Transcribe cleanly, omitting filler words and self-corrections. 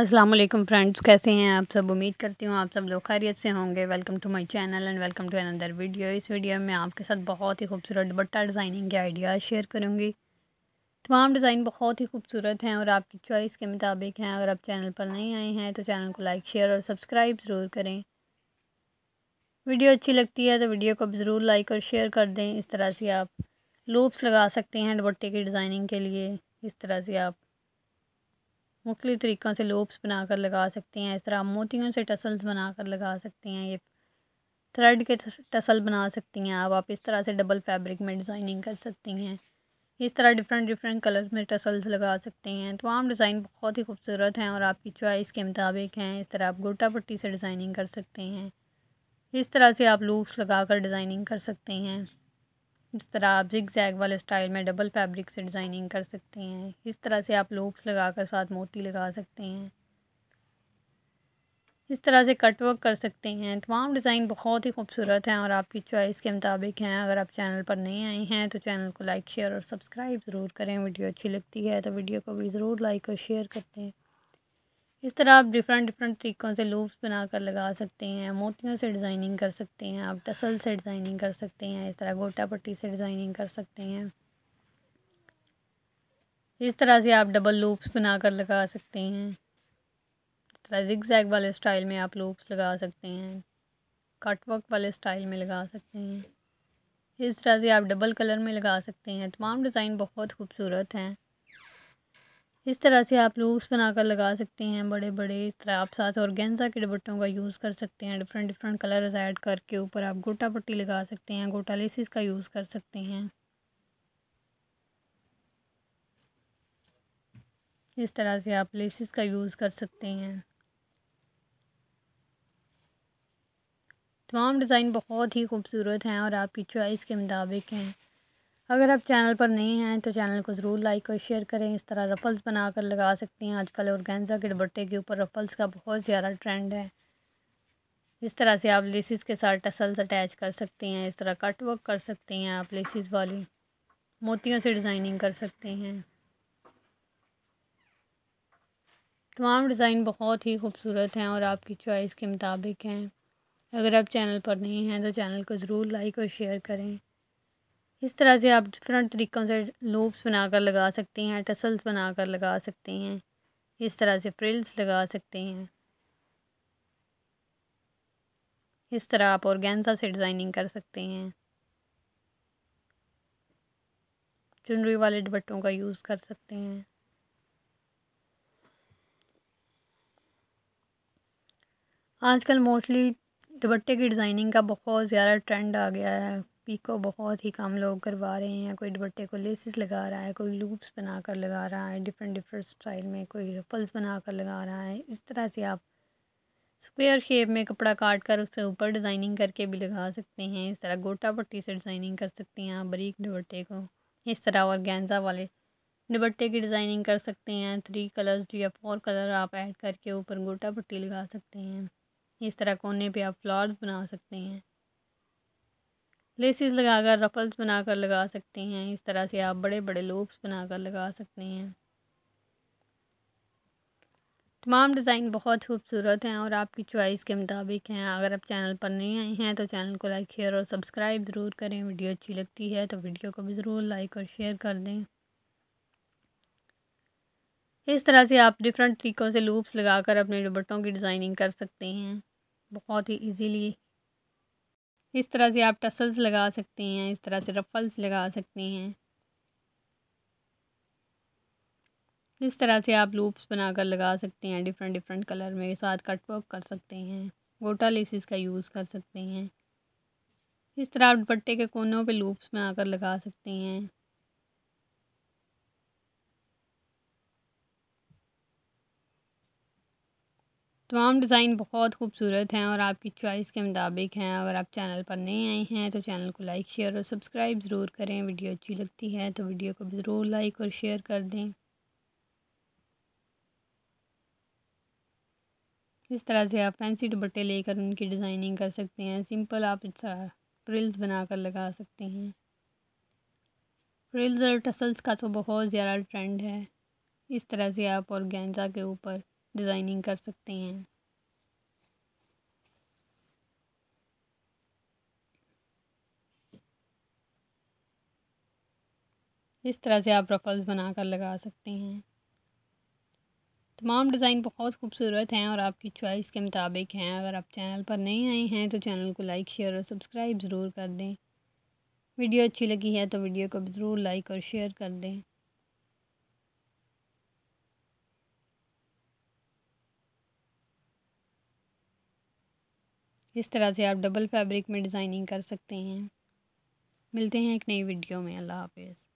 अस्सलाम वालेकुम फ्रेंड्स, कैसे हैं आप सब। उम्मीद करती हूँ आप सब लोग खैरियत से होंगे। Welcome to my channel and welcome to another video. इस वीडियो में आपके साथ बहुत ही खूबसूरत दुपट्टा डिज़ाइनिंग के आइडियाज़ शेयर करूँगी। तमाम डिज़ाइन बहुत ही खूबसूरत हैं और आपकी चॉइस के मुताबिक हैं। अगर आप चैनल पर नहीं आए हैं तो चैनल को लाइक, शेयर और सब्सक्राइब ज़रूर करें। वीडियो अच्छी लगती है तो वीडियो को ज़रूर लाइक और शेयर कर दें। इस तरह से आप लूप्स लगा सकते हैं दुपट्टे की डिज़ाइनिंग के लिए। इस तरह से आप मुख्तलिफ़ तरीक़ों से लूप्स बनाकर लगा सकते हैं। इस तरह आप मोतियों से टसल्स बनाकर लगा सकते हैं। ये थ्रेड के टसल बना सकती हैं। अब आप इस तरह से डबल फैब्रिक में डिज़ाइनिंग कर सकती हैं। इस तरह डिफरेंट कलर्स में टसल्स लगा सकते हैं। तमाम डिज़ाइन बहुत ही खूबसूरत हैं और आपकी चॉइस के मुताबिक हैं। इस तरह आप गोटा पट्टी से डिज़ाइनिंग कर सकते हैं। इस तरह से आप लूप्स लगा कर डिज़ाइनिंग कर सकते हैं। इस तरह आप जिग-जैग वाले स्टाइल में डबल फैब्रिक से डिज़ाइनिंग कर सकते हैं। इस तरह से आप लूप्स लगाकर साथ मोती लगा सकते हैं। इस तरह से कटवर्क कर सकते हैं। तमाम डिज़ाइन बहुत ही खूबसूरत हैं और आपकी चॉइस के मुताबिक हैं। अगर आप चैनल पर नए आए हैं तो चैनल को लाइक, शेयर और सब्सक्राइब ज़रूर करें। वीडियो अच्छी लगती है तो वीडियो को भी ज़रूर लाइक और शेयर करते हैं। इस तरह आप डिफरेंट तरीक़ों से लूप्स बनाकर लगा सकते हैं। मोतियों से डिज़ाइनिंग कर सकते हैं। आप टसल से डिज़ाइनिंग कर सकते हैं। इस तरह गोटा पट्टी से डिज़ाइनिंग कर सकते हैं। इस तरह से आप डबल लूप्स बनाकर लगा सकते हैं। इस तरह जिग-जैग वाले स्टाइल में आप लूप्स लगा सकते हैं। कटवर्क वाले स्टाइल में लगा सकते हैं। इस तरह से आप डबल कलर में लगा सकते हैं। तमाम डिज़ाइन बहुत खूबसूरत हैं। इस तरह से आप लूप्स बनाकर लगा सकते हैं बड़े बड़े। इस तरह आप साथ ऑर्गेन्जा के दुपट्टों का यूज़ कर सकते हैं। डिफरेंट कलर्स ऐड करके ऊपर आप गोटा पट्टी लगा सकते हैं। गोटा लेसिस का यूज़ कर सकते हैं। इस तरह से आप लेसिस का यूज़ कर सकते हैं। तमाम डिज़ाइन बहुत ही खूबसूरत हैं और आपकी चॉइस के मुताबिक हैं। अगर आप चैनल पर नए हैं तो चैनल को ज़रूर लाइक और शेयर करें। इस तरह रफ़ल्स बनाकर लगा सकते हैं। आजकल ऑर्गेन्जा के दुपट्टे के ऊपर रफ़ल्स का बहुत ज़्यादा ट्रेंड है। इस तरह से आप लेसिस के साथ टसल्स अटैच कर सकते हैं। इस तरह कटवर्क कर सकते हैं। आप लेसिस वाली मोतियों से डिज़ाइनिंग कर सकते हैं। तमाम डिज़ाइन बहुत ही खूबसूरत हैं और आपकी चॉइस के मुताबिक हैं। अगर आप चैनल पर नए हैं तो चैनल को ज़रूर लाइक और शेयर करें। इस तरह से आप डिफरेंट तरीक़ों से लूप्स बनाकर लगा सकते हैं। टसल्स बनाकर लगा सकते हैं। इस तरह से फ्रिल्स लगा सकते हैं। इस तरह आप ऑर्गेन्जा से डिज़ाइनिंग कर सकते हैं। चुनरी वाले दुपट्टों का यूज़ कर सकते हैं। आजकल मोस्टली दुपट्टे की डिज़ाइनिंग का बहुत ज़्यादा ट्रेंड आ गया है। पीको बहुत ही कम लोग करवा रहे हैं। कोई दुपट्टे को लेसिस लगा रहा है, कोई लूप्स बनाकर लगा रहा है डिफरेंट स्टाइल में, कोई रफ़ल्स बनाकर लगा रहा है। इस तरह से आप स्क्वायर शेप में कपड़ा काट कर उसके ऊपर डिज़ाइनिंग करके भी लगा सकते हैं। इस तरह गोटा पट्टी से डिज़ाइनिंग कर सकते हैं आप बारीक दुपट्टे को। इस तरह ऑर्गेन्जा वाले दुपट्टे की डिज़ाइनिंग कर सकते हैं। 3 कलर्स या 4 कलर आप ऐड करके ऊपर गोटा पट्टी लगा सकते हैं। इस तरह कोने पर आप फ्लावर्स बना सकते हैं। लेसिस लगाकर रफ़ल्स बनाकर लगा सकते हैं। इस तरह से आप बड़े बड़े लूप्स बनाकर लगा सकते हैं। तमाम डिज़ाइन बहुत खूबसूरत हैं और आपकी चॉइस के मुताबिक हैं। अगर आप चैनल पर नए आए हैं तो चैनल को लाइक, शेयर और सब्सक्राइब ज़रूर करें। वीडियो अच्छी लगती है तो वीडियो को भी ज़रूर लाइक और शेयर कर दें। इस तरह से आप डिफरेंट तरीक़ों से लूप्स लगाकर अपने दुपट्टों की डिज़ाइनिंग कर सकते हैं बहुत ही ईजीली। इस तरह से आप टसल्स लगा सकते हैं। इस तरह से रफ़ल्स लगा सकते हैं। इस तरह से आप लूप्स बनाकर लगा सकते हैं डिफरेंट कलर में। साथ कटवर्क कर सकते हैं। गोटा लेसिस का यूज़ कर सकते हैं। इस तरह आप दुपट्टे के कोनों पे लूप्स बनाकर लगा सकते हैं। तमाम डिज़ाइन बहुत खूबसूरत हैं और आपकी चॉइस के मुताबिक हैं। अगर आप चैनल पर नए आए हैं तो चैनल को लाइक, शेयर और सब्सक्राइब ज़रूर करें। वीडियो अच्छी लगती है तो वीडियो को भी ज़रूर लाइक और शेयर कर दें। इस तरह से आप फैंसी दुपट्टे लेकर उनकी डिज़ाइनिंग कर सकते हैं। सिंपल आप इस तरह फ्रिल्स बनाकर लगा सकते हैं। फ्रिल्स और टसल्स का तो बहुत ज़्यादा ट्रेंड है। इस तरह से आप ऑर्गेन्जा के ऊपर डिज़ाइनिंग कर सकते हैं। इस तरह से आप रफल्स बनाकर लगा सकते हैं। तमाम डिज़ाइन बहुत खूबसूरत हैं और आपकी चॉइस के मुताबिक हैं। अगर आप चैनल पर नए आए हैं तो चैनल को लाइक, शेयर और सब्सक्राइब ज़रूर कर दें। वीडियो अच्छी लगी है तो वीडियो को ज़रूर लाइक और शेयर कर दें। इस तरह से आप डबल फैब्रिक में डिज़ाइनिंग कर सकते हैं। मिलते हैं एक नई वीडियो में। अल्लाह हाफ़िज़।